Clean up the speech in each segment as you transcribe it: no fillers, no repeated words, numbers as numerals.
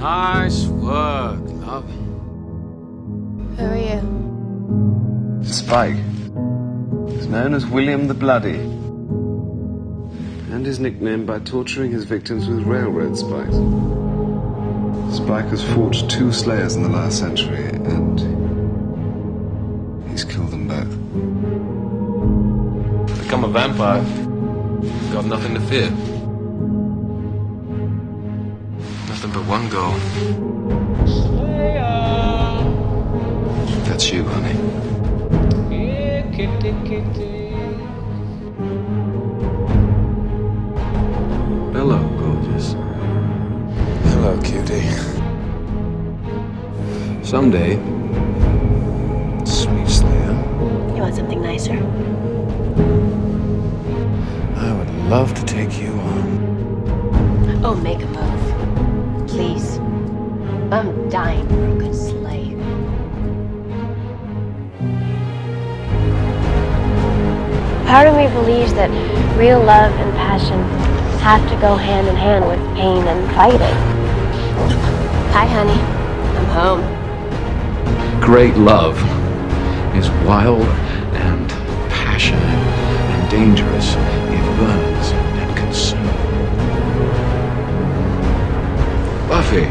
Nice work, love. Who are you? Spike. He's known as William the Bloody. And his nickname by torturing his victims with railroad spikes. Spike has forged 2 slayers in the last century, and he's killed them both. Become a vampire. Got nothing to fear. Nothing but one goal. Slayer! That's you, honey. Hello, gorgeous. Hello, cutie. Someday, sweet Slayer. You want something nicer? I would love to take you on. Oh, make a move. Please. I'm dying for a good slay. Part of me believes that real love and passion have to go hand in hand with pain and fighting. Hi, honey. I'm home. Great love is wild and passionate and dangerous. It burns and consumes. Buffy,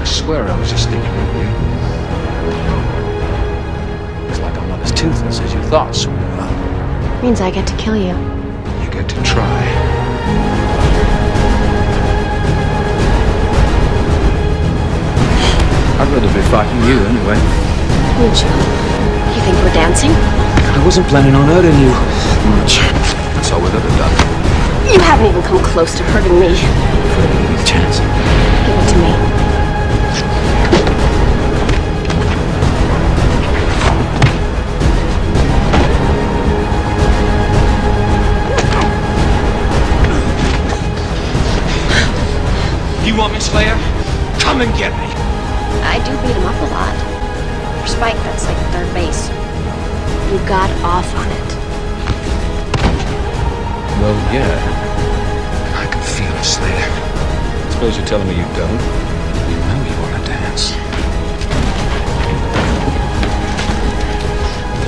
I swear I was just thinking of you. It's like our mother's toothless as you thought, sweetheart. Means I get to kill you. You get to try. I'd rather be fighting you anyway. Would you? You think we're dancing? I wasn't planning on hurting you much. That's all we've ever done. You haven't even come close to hurting me. I'll give you a chance. Give it to me. You want me, Slayer? Come and get me! I do beat him up a lot. For Spike, that's like third base. You got off on it. Well, yeah. I can feel it, Slayer. I suppose you're telling me you don't? You know you want to dance.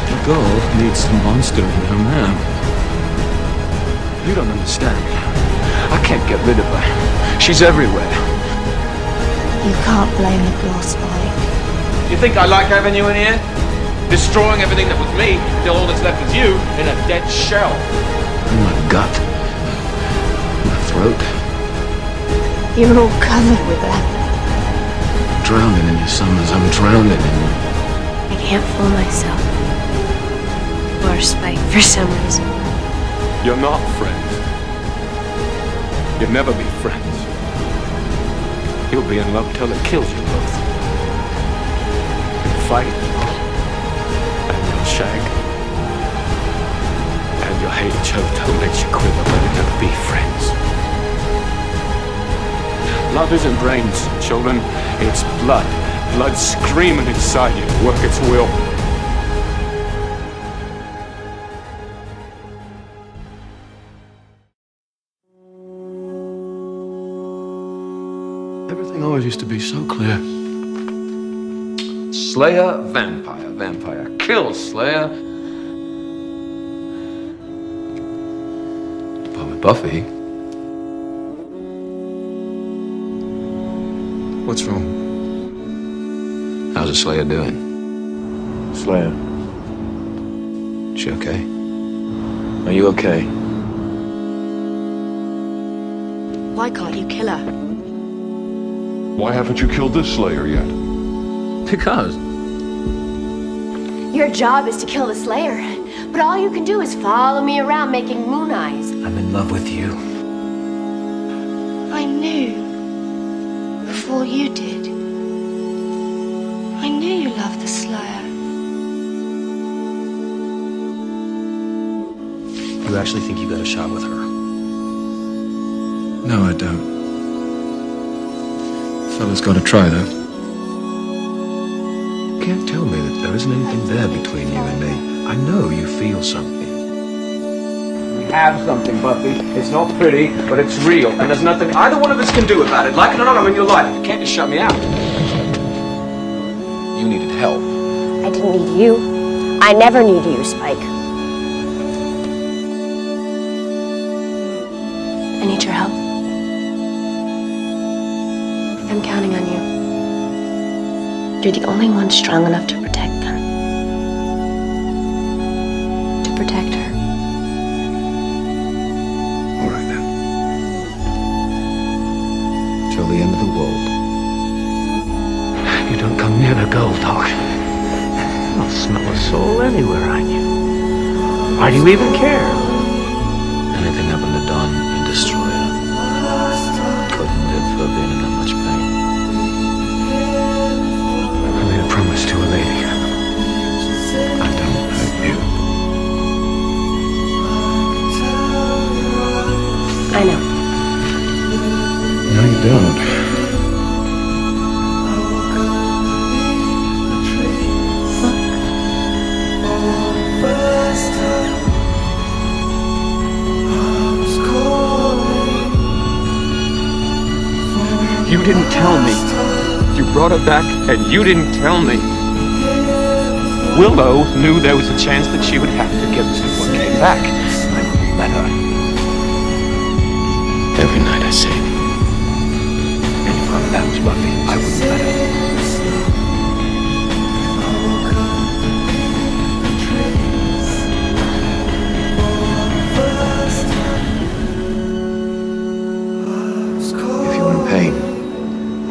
The girl needs the monster in her man. You don't understand. I can't get rid of her. She's everywhere. You can't blame the girl, Spike. You think I like having you in here? Destroying everything that was me until all that's left is you in a dead shell. In my gut. My throat. You're all covered with that. I'm drowning in your summers. I'm drowning in you. I can't fool myself. Or Spike for some reason. You're not friends. You'll never be friends. You'll be in love till it kills you both. You'll fight, and you'll shag, and you'll hate each other till it makes you quiver, but you'll never be friends. Love isn't brains, children. It's blood. Blood screaming inside you to work its will. Everything always used to be so clear. Slayer, vampire, vampire. Kill Slayer. But with Buffy... What's wrong? How's a Slayer doing? Slayer. Is she okay? Are you okay? Why can't you kill her? Why haven't you killed this Slayer yet? Because. Your job is to kill the Slayer, but all you can do is follow me around making moon eyes. I'm in love with you. I knew before you did. I knew you loved the Slayer. You actually think you got a shot with her? No, I don't. Fella's got to try, though. You can't tell me that there isn't anything there between you and me. I know you feel something. have something, Buffy. It's not pretty, but it's real. And there's nothing either one of us can do about it. Like it or not, I'm in your life. You can't just shut me out. You needed help. I didn't need you. I never need you, Spike. I need your help. I'm counting on you. You're the only one strong enough to protect them. To protect her. All right, then. Till the end of the world. You don't come near the gold, Doc. I'll smell a soul anywhere on you. Why do you even care? Anything happened to Dawn and destroyed her. Couldn't live for being in that much pain. I made a promise to a lady. I don't hurt you. I know. No, you don't. You didn't tell me. You brought her back, and you didn't tell me. Willow knew there was a chance that she would have to give us what came back. I wouldn't let her. Every night I say, and if that was Buffy, I wouldn't let her. If you're in pain,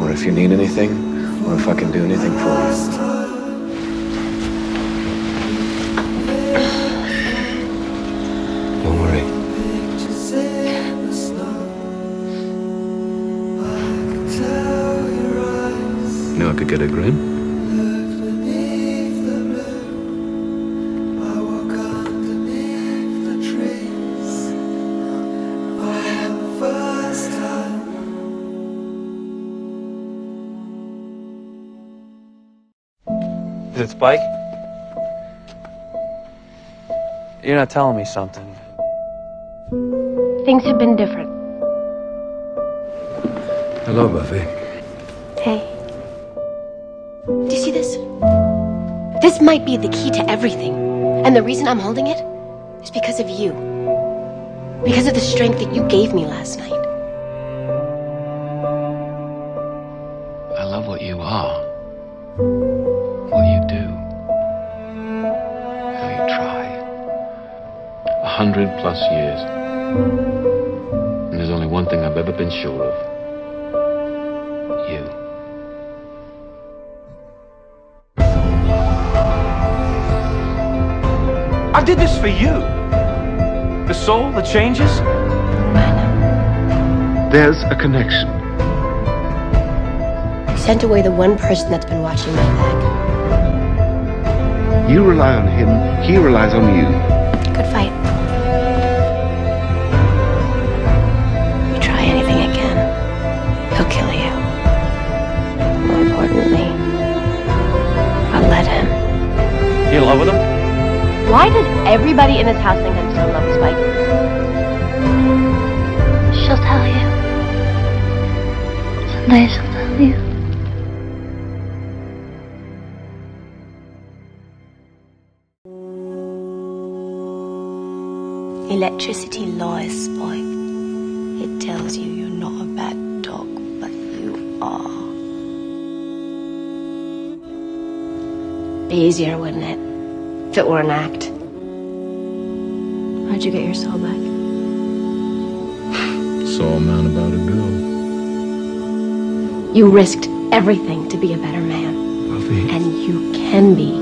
or if you need anything, or if I can do anything for you. Don't worry. You know I could get a grin? Is it Spike? You're not telling me something. Things have been different. Hello, Buffy. Hey. Do you see this? This might be the key to everything. And the reason I'm holding it is because of you. Because of the strength that you gave me last night. I love what you are. What you do, how you try. 100+ years, and there's only one thing I've ever been sure of: you. I did this for you. The soul that changes. I know. There's a connection. I sent away the one person that's been watching my back. You rely on him, he relies on you. Good fight. You try anything again, he'll kill you. More importantly, I'll let him. You in love with him? Why does everybody in this house think I'm so in love with Spike? She'll tell you. Someday she'll tell you. Electricity lies, Spike. It tells you you're not a bad dog, but you are. Be easier, wouldn't it? If it were an act. How'd you get your soul back? Saw a man about a girl. You risked everything to be a better man. Buffy. And you can be.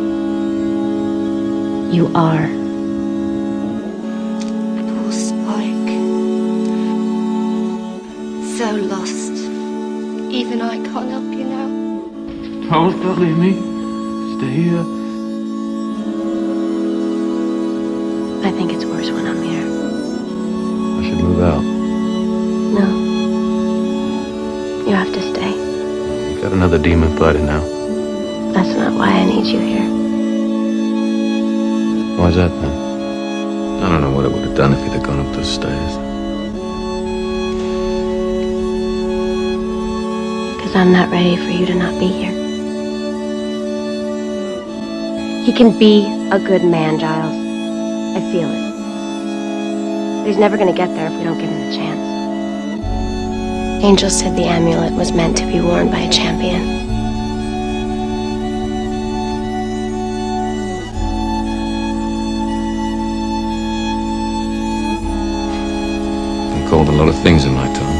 You are. So lost. Even I can't help you now. Don't leave me. Stay here. I think it's worse when I'm here. I should move out. No. You have to stay. You've got another demon blooded now. That's not why I need you here. Why's that then? I don't know what it would have done if you'd have gone going up the stairs. Because I'm not ready for you to not be here. He can be a good man, Giles. I feel it. But he's never going to get there if we don't give him a chance. Angel said the amulet was meant to be worn by a champion. Called a lot of things in my time.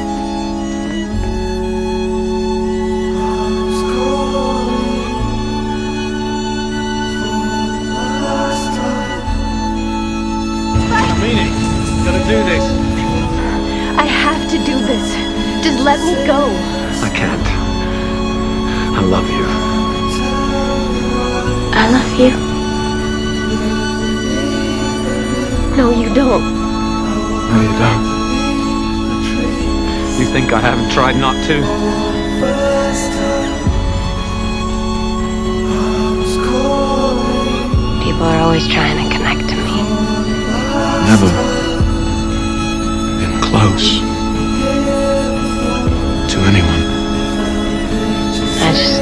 I mean it. You gotta do this. I have to do this. Just let me go. I can't. I love you. I love you. No, you don't. No, you don't. You think I haven't tried not to? People are always trying to connect to me. Never been close to anyone. I just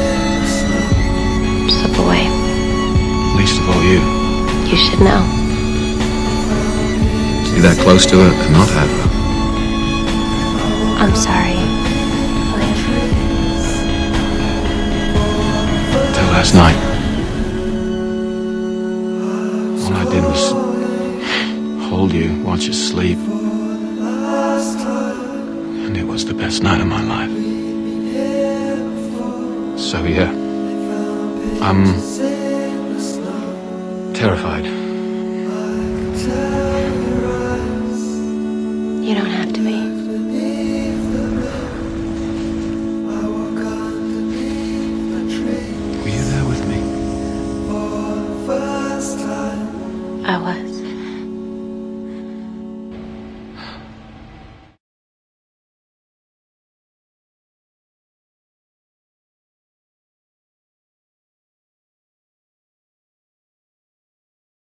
slip away. Least of all you. You should know. Be that close to it and not have her. I'm sorry, William. Till last night, all I did was hold you, watch you sleep. And it was the best night of my life. So yeah, I'm terrified. You don't have to be.